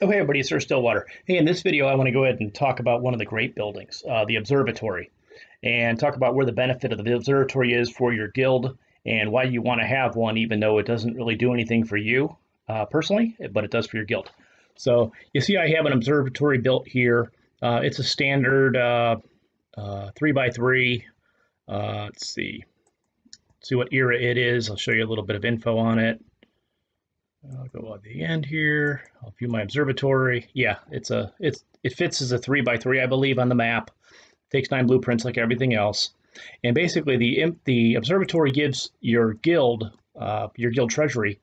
Oh, hey everybody, it's Sir Stillwater. Hey, in this video I want to go ahead and talk about one of the great buildings, the observatory, and talk about where the benefit of the observatory is for your guild and why you want to have one, even though it doesn't really do anything for you personally, but it does for your guild. So you see I have an observatory built here. It's a standard 3x3. Let's see what era it is. I'll show you a little bit of info on it. I'll go at the end here. I'll view my observatory. Yeah, it fits as a 3x3, I believe, on the map. It takes 9 blueprints like everything else. And basically, the observatory gives your guild treasury,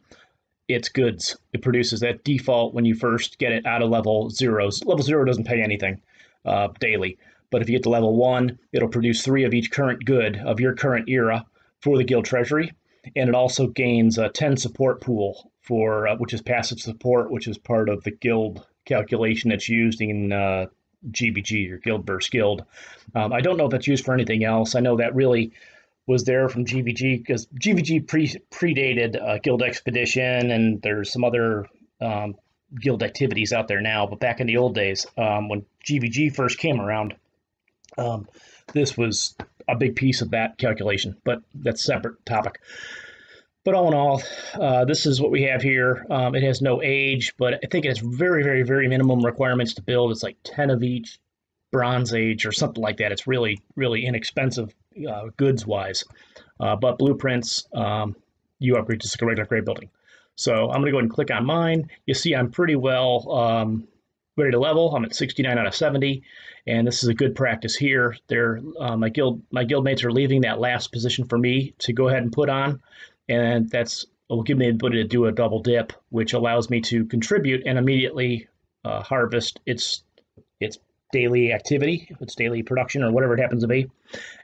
its goods. It produces that default when you first get it out of level 0s. Level 0 doesn't pay anything daily. But if you get to level 1, it'll produce 3 of each current good of your current era for the guild treasury. And it also gains a 10 support pool, for which is passive support, which is part of the guild calculation that's used in GBG, or Guild vs. Guild. I don't know if that's used for anything else. I know that really was there from GBG, because GBG predated Guild Expedition, and there's some other guild activities out there now. But back in the old days, when GBG first came around, this was a big piece of that calculation, but that's a separate topic. But all in all, this is what we have here. It has no age, but I think it has very, very, very minimum requirements to build. It's like 10 of each Bronze Age or something like that. It's really, really inexpensive goods-wise. But blueprints, you upgrade to a regular grade building. So I'm going to go ahead and click on mine. You see I'm pretty well ready to level. I'm at 69 out of 70, and this is a good practice here. My guildmates are leaving that last position for me to go ahead and put on, and that's will give me the ability to do a double dip, which allows me to contribute and immediately harvest its daily activity, its daily production, or whatever it happens to be.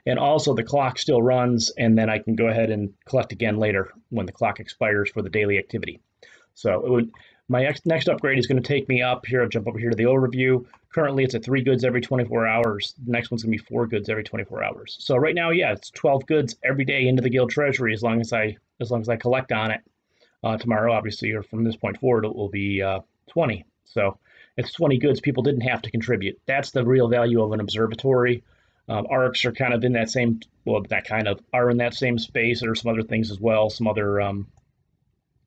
And also the clock still runs, and then I can go ahead and collect again later when the clock expires for the daily activity. So it would. My next upgrade is going to take me up here. I'll jump over here to the overview. Currently, it's at 3 goods every 24 hours. The next one's going to be 4 goods every 24 hours. So right now, yeah, it's 12 goods every day into the guild treasury as long as I collect on it. Tomorrow, obviously, or from this point forward, it will be 20. So it's 20 goods people didn't have to contribute. That's the real value of an observatory. ARCs are kind of in that same, well, that kind of are in that same space. There are some other things as well, some other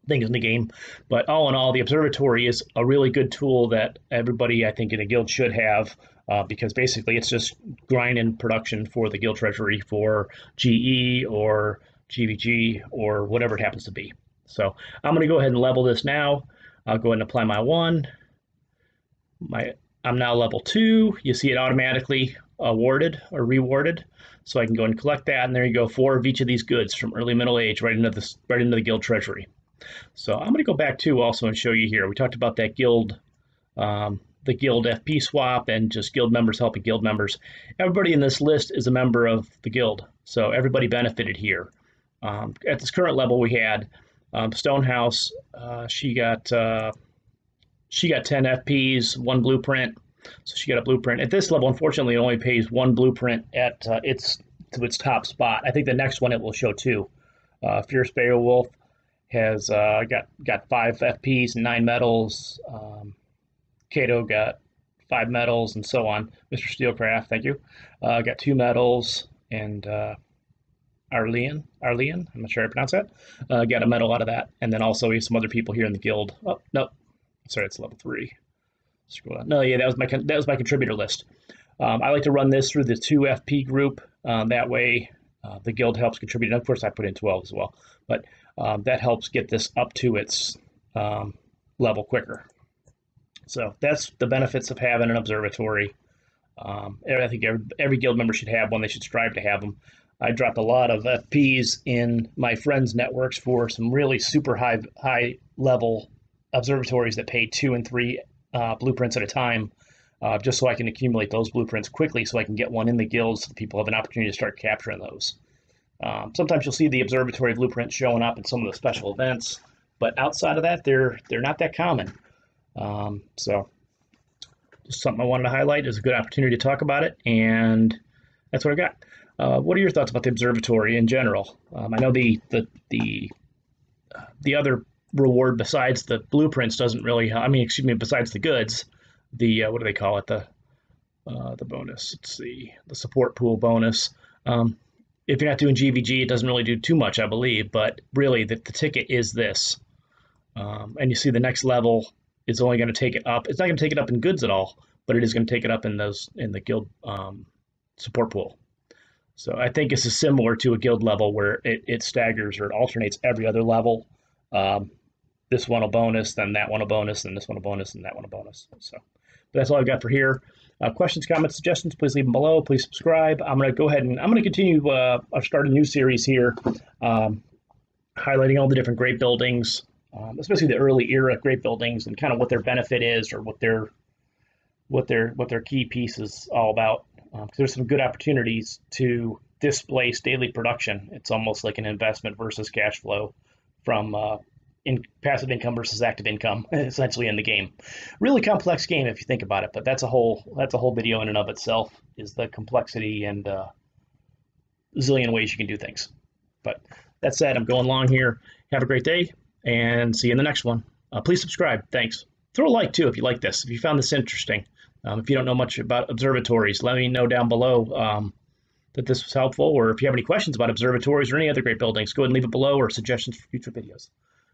things in the game, but all in all, the observatory is a really good tool that everybody I think in a guild should have, because basically it's just grinding production for the guild treasury for GE or GBG or whatever it happens to be. So I'm going to go ahead and level this now. I'll go ahead and apply my 1. I'm now level 2. You see it automatically awarded or rewarded, so I can go and collect that, and there you go, 4 of each of these goods from early middle age right into the guild treasury. So I'm going to go back to also and show you here. We talked about that guild, the guild FP swap, and just guild members helping guild members. Everybody in this list is a member of the guild, so everybody benefited here. At this current level, we had Stonehouse. She got 10 FPs, 1 blueprint, so she got a blueprint. At this level, unfortunately, it only pays 1 blueprint at its top spot. I think the next one it will show 2. Fierce Beowulf has got 5 FPs and 9 medals. Cato got 5 medals, and so on. Mr. Steelcraft, thank you, got 2 medals, and Arlean, I'm not sure I pronounce that, got a medal out of that. And then also we have some other people here in the guild. Oh no, sorry, it's level 3. Scroll down. No, yeah, that was my contributor list. I like to run this through the 2 FP group. That way, the guild helps contribute. And of course, I put in 12 as well, but that helps get this up to its level quicker. So that's the benefits of having an observatory. I think every guild member should have one. They should strive to have them. I dropped a lot of FPs in my friends' networks for some really super high level observatories that pay 2 and 3 blueprints at a time, just so I can accumulate those blueprints quickly so I can get one in the guild so people have an opportunity to start capturing those. Sometimes you'll see the observatory blueprints showing up in some of the special events, but outside of that, they're not that common. So just something I wanted to highlight. Is a good opportunity to talk about it, and that's what I've got. What are your thoughts about the observatory in general? I know the other reward besides the blueprints doesn't really help. I mean, excuse me, besides the goods, the what do they call it? The bonus. Let's see, the support pool bonus. If you're not doing GVG, it doesn't really do too much, I believe. But really, the ticket is this, and you see the next level is only going to take it up. It's not going to take it up in goods at all, but it is going to take it up in those in the guild support pool. So I think this is similar to a guild level where it staggers or it alternates every other level. This one a bonus, then that one a bonus, then this one a bonus, and that one a bonus. So, but that's all I've got for here. Questions, comments, suggestions, please leave them below. Please subscribe. I'm going to go ahead and I'm going to continue. I've started a new series here, highlighting all the different great buildings, especially the early era great buildings and kind of what their benefit is or what their key piece is all about. Because there's some good opportunities to displace daily production. It's almost like an investment versus cash flow from passive income versus active income, essentially, in the game. Really complex game if you think about it, but that's a whole video in and of itself, is the complexity and zillion ways you can do things. But that said, I'm going long here. Have a great day and see you in the next one. Please subscribe. Thanks. Throw a like too if you like this, if you found this interesting. If you don't know much about observatories, let me know down below that this was helpful, or if you have any questions about observatories or any other great buildings, go ahead and leave it below, or suggestions for future videos.